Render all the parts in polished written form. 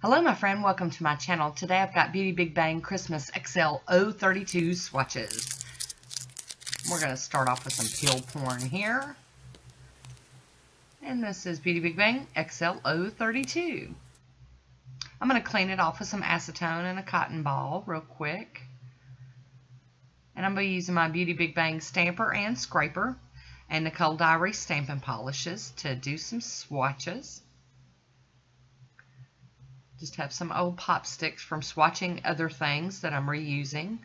Hello my friend, welcome to my channel. Today I've got Beauty Big Bang Christmas XL 032 swatches. We're going to start off with some peel porn here. And this is Beauty Big Bang XL 032. I'm going to clean it off with some acetone and a cotton ball real quick. And I'm going to be using my Beauty Big Bang stamper and scraper and Nicole Diary stamping polishes to do some swatches. Just have some old pop sticks from swatching other things that I'm reusing.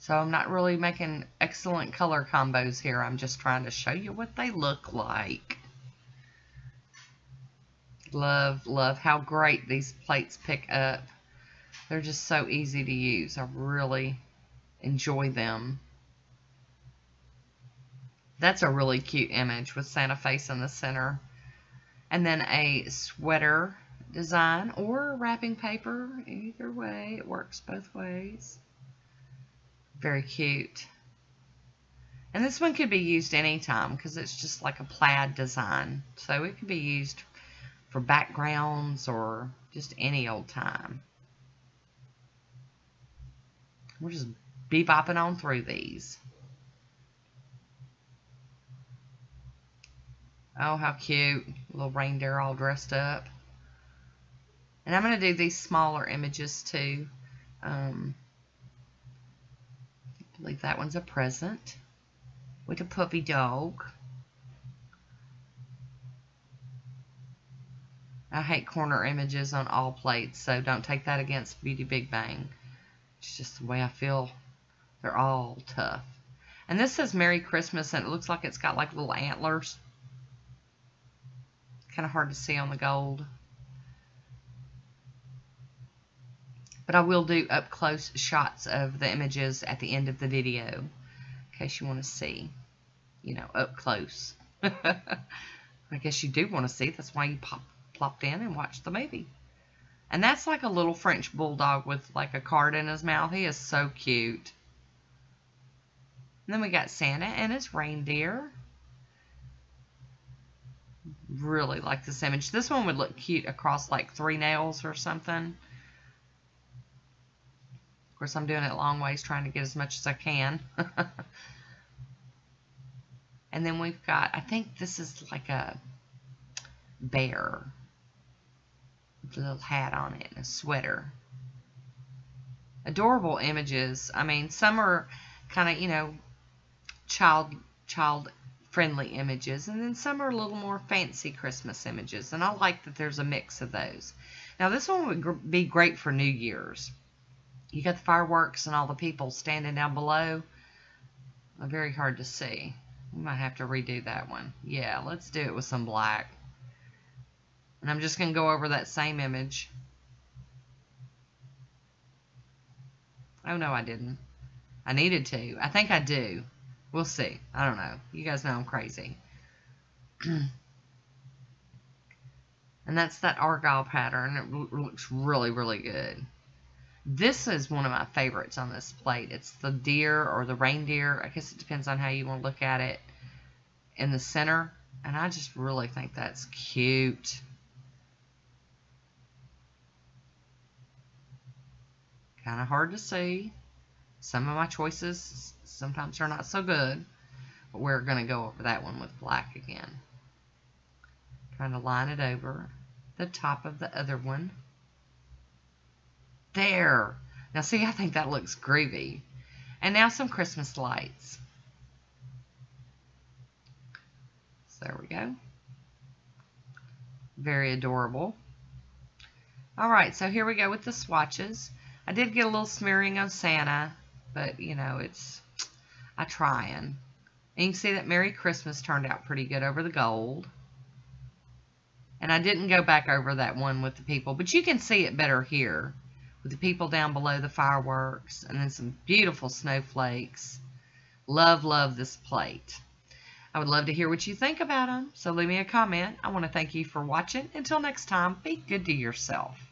So I'm not really making excellent color combos here. I'm just trying to show you what they look like. Love, love how great these plates pick up. They're just so easy to use. I really enjoy them. That's a really cute image with Santa face in the center. And then a sweater design or wrapping paper, either way it works both ways. Very cute. And this one could be used anytime because it's just like a plaid design, so it could be used for backgrounds or just any old time. We're just bebopping on through these. Oh, how cute, little reindeer all dressed up. And I'm going to do these smaller images too. I believe that one's a present with a puppy dog. I hate corner images on all plates, so don't take that against Beauty Big Bang. It's just the way I feel. They're all tough. And this says Merry Christmas, and it looks like it's got like little antlers. Kind of hard to see on the gold. But I will do up close shots of the images at the end of the video in case you want to see, you know, up close. I guess you do want to see. That's why you plopped in and watched the movie. And that's like a little French bulldog with like a card in his mouth. He is so cute. And then we got Santa and his reindeer. Really like this image. This one would look cute across like 3 nails or something. Of course, I'm doing it long ways, trying to get as much as I can. And then we've got, I think this is like a bear with a little hat on it and a sweater. Adorable images. I mean, some are kind of, you know, child-friendly images, and then some are a little more fancy Christmas images, and I like that there's a mix of those. Now, this one would be great for New Year's. You got the fireworks and all the people standing down below. Very hard to see. We might have to redo that one. Yeah, let's do it with some black. And I'm just going to go over that same image. Oh, no, I didn't. I needed to. I think I do. We'll see. I don't know. You guys know I'm crazy. And that's that argyle pattern. It looks really, really good. This is one of my favorites on this plate. It's the deer or the reindeer. I guess it depends on how you want to look at it in the center. And I just really think that's cute. Kind of hard to see. Some of my choices sometimes are not so good. But we're going to go over that one with black again. Trying to line it over the top of the other one. There. Now see, I think that looks groovy. And now some Christmas lights. So there we go. Very adorable. Alright, so here we go with the swatches. I did get a little smearing on Santa, but you know, I'm trying. And you can see that Merry Christmas turned out pretty good over the gold. And I didn't go back over that one with the people, but you can see it better here. With the people down below, the fireworks, and then some beautiful snowflakes. Love, love this plate. I would love to hear what you think about them, so leave me a comment. I want to thank you for watching. Until next time, be good to yourself.